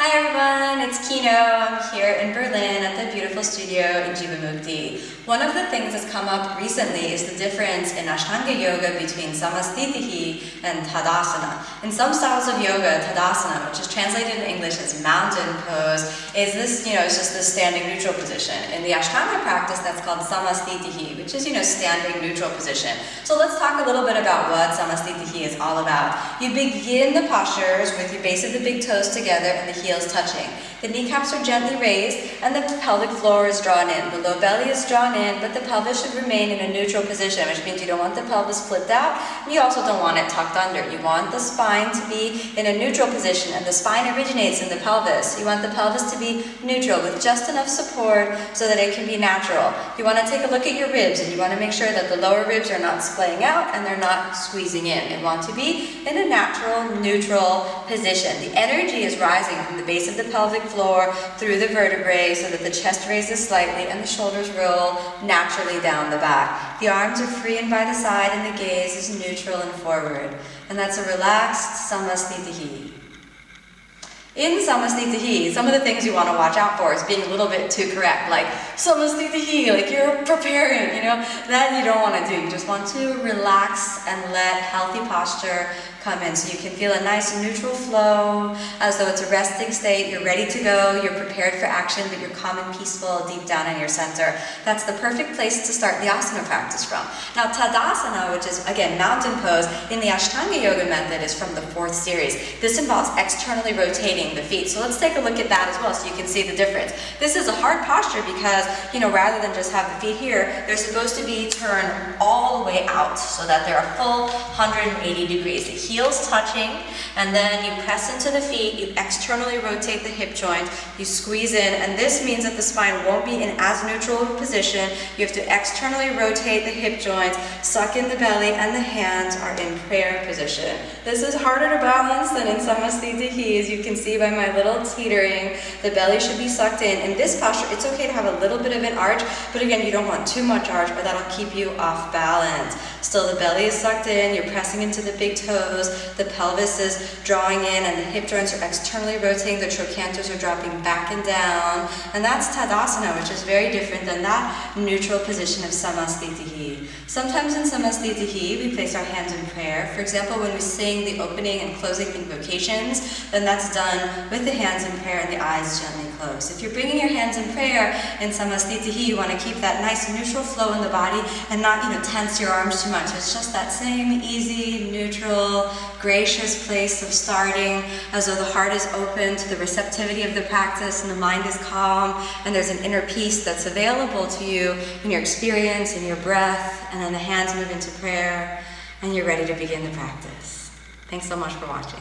Hi everyone, it's Kino. I'm here in Berlin at the beautiful studio in Jiva Mukti. One of the things that's come up recently is the difference in Ashtanga Yoga between Samasthiti and Tadasana. In some styles of yoga, Tadasana, which is translated in English as mountain pose, is this, it's just the standing neutral position. In the Ashtanga practice, that's called Samasthiti, which is, standing neutral position. So let's talk a little bit about what Samasthiti is all about. You begin the postures with your base of the big toes together and the heels touching. The kneecaps are gently raised and the pelvic floor is drawn in. The low belly is drawn in, but the pelvis should remain in a neutral position, which means you don't want the pelvis flipped out and you also don't want it tucked under. You want the spine to be in a neutral position, and the spine originates in the pelvis. You want the pelvis to be neutral with just enough support so that it can be natural. You want to take a look at your ribs and you want to make sure that the lower ribs are not splaying out and they're not squeezing in. You want to be in a natural, neutral position. The energy is rising from the base of the pelvic floor through the vertebrae so that the chest raises slightly and the shoulders roll naturally down the back. The arms are free and by the side and the gaze is neutral and forward. And that's a relaxed Samasthiti. In Samasthiti, some of the things you want to watch out for is being a little bit too correct, like Samasthiti, like you're preparing, that you don't want to do. You just want to relax and let healthy posture come in so you can feel a nice neutral flow as though it's a resting state. You're ready to go, you're prepared for action, but you're calm and peaceful deep down in your center. That's the perfect place to start the asana practice from. Now Tadasana, which is again mountain pose, in the Ashtanga Yoga method is from the 4th series. This involves externally rotating the feet. So let's take a look at that as well so you can see the difference. This is a hard posture because, rather than just have the feet here, they're supposed to be turned all the way out so that they're a full 180 degrees. The heels touching, and then you press into the feet, you externally rotate the hip joint, you squeeze in, and this means that the spine won't be in as neutral a position. You have to externally rotate the hip joints, suck in the belly, and the hands are in prayer position. This is harder to balance than in Samasthiti, as you can see by my little teetering. The belly should be sucked in. In this posture, it's okay to have a little bit of an arch, but again, you don't want too much arch, or that'll keep you off balance. Still, the belly is sucked in, you're pressing into the big toes, the pelvis is drawing in and the hip joints are externally rotating, the trochanters are dropping back and down, and that's Tadasana, which is very different than that neutral position of Samasthiti. Sometimes in Samasthiti, we place our hands in prayer. For example, when we sing the opening and closing invocations, then that's done with the hands in prayer and the eyes gently closed. If you're bringing your hands in prayer in Samasthiti, you want to keep that nice neutral flow in the body and not, tense your arms too much. It's just that same easy, neutral, gracious place of starting as though the heart is open to the receptivity of the practice and the mind is calm and there's an inner peace that's available to you in your experience, in your breath, and then the hands move into prayer and you're ready to begin the practice. Thanks so much for watching.